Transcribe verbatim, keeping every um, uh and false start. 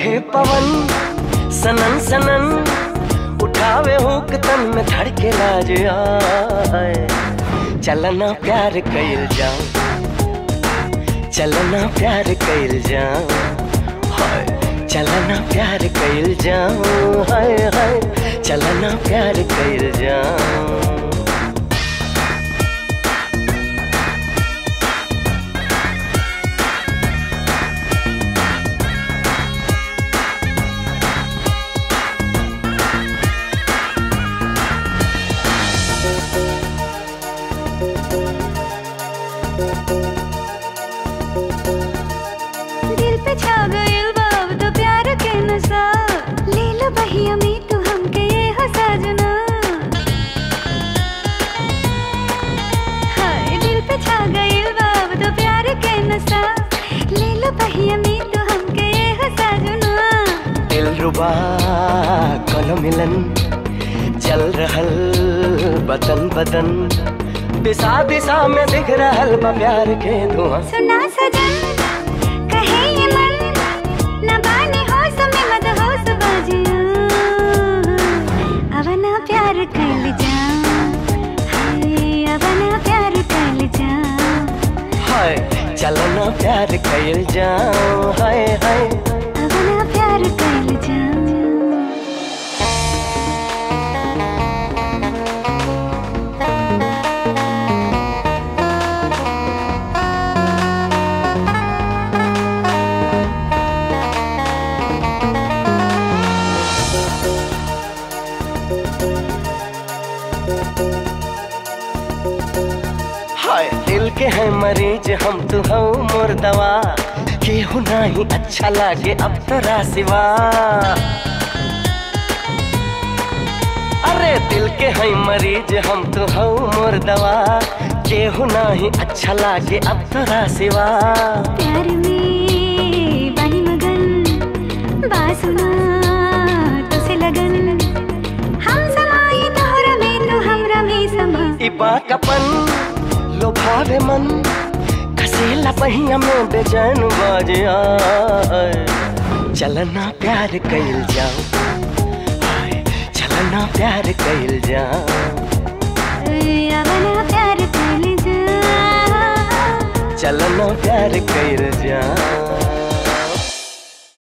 बहे पवन सनन सनन उठावे हुक तन में धड़के लाज आए। चलना प्यार कइल जाओ, चलना प्यार कइल जाओ, चलना प्यार कइल जाओ, हाय हाय चलना प्यार कइल जाओ। दिल पे छा गइल बाब तो प्यार के नशा, ले लो बहिया में तू हमके ये हंसा जना। हाय दिल पे छा गइल बाब तो प्यार के नशा, ले लो बहिया में तू हमके ये हंसा जना। दिल रुबा कोनो मिलन चल रहल बदन बदन, बिसा बिसा में दिख रहल बा प्यार के धुआं। सुना सजन कहे ये मन ना बानी होश में मत होश बाजिया, अब ना प्यार कइल जा, हाय अब ना प्यार कइल जा, हाय चलना प्यार कइल जा, हाय हाय अब ना प्यार कइल जा। हाय दिल के है मरीज हम तू हो मुर्दवा, केहू नहीं अच्छा लागे अब तोरा सिवा। अरे दिल के है मरीज हम तू हो मुर्दवा, केहू नहीं अच्छा लागे अब तोरा सिवा। प्यार में बानी मगन बासुना तुसे लगन, हम समाई तोहरा में तू हमरा में समा। इबा कपन लोभावे मन कसेला पहिया में बेचैन बाजे आए। चलना प्यार कइल जाओ, चलना प्यार कइल जाओ, चलना प्यार कइल जाओ, चलना प्यार कइल जाओ।